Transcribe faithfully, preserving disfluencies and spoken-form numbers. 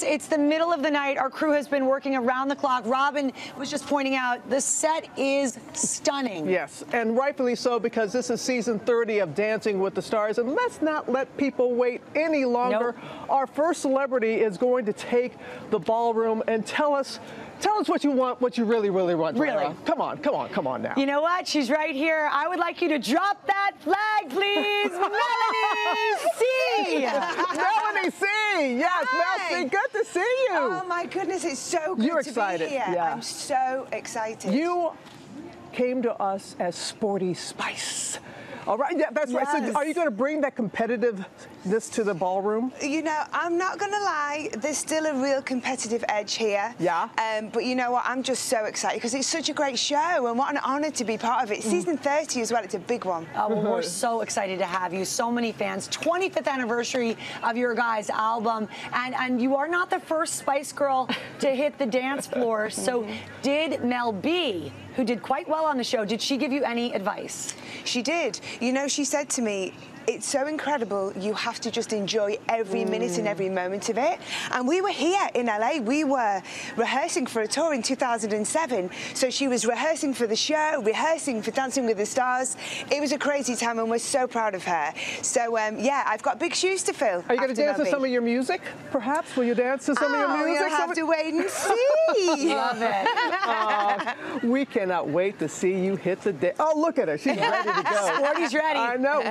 It's the middle of the night. Our crew has been working around the clock. Robin was just pointing out the set is stunning. Yes, and rightfully so, because this is season thirty of Dancing with the Stars, and let's not let people wait any longer. Nope. Our first celebrity is going to take the ballroom and tell us Tell us what you want, what you really, really want. Really? Lara. Come on, come on, come on now. You know what? She's right here. I would like you to drop that flag, please. Melanie C. Melanie C. Yes, Mel C. Good to see you. Oh, my goodness. It's so good You're to excited. be here. Yeah. I'm so excited. You came to us as Sporty Spice. All right, yeah, that's yes. right. So are you going to bring that competitiveness to the ballroom? You know, I'm not going to lie. There's still a real competitive edge here. Yeah. Um, but you know what? I'm just so excited because it's such a great show and what an honor to be part of it. Season thirty as well. It's a big one. Uh, well, we're so excited to have you. So many fans. twenty-fifth anniversary of your guys' album. And, and you are not the first Spice Girl to hit the dance floor. So did Mel B, who did quite well on the show, did she give you any advice? She did. You know, she said to me, it's so incredible, you have to just enjoy every minute and every moment of it. And we were here in L A, we were rehearsing for a tour in two thousand seven. So she was rehearsing for the show, rehearsing for Dancing with the Stars. It was a crazy time and we're so proud of her. So um, yeah, I've got big shoes to fill. Are you gonna dance to some of your music, perhaps? Will you dance to some oh, of your music? We'll have some... to wait and see. Love it. Uh, we cannot wait to see you hit the day. Oh, look at her, she's ready to go. Sporty's ready. I know.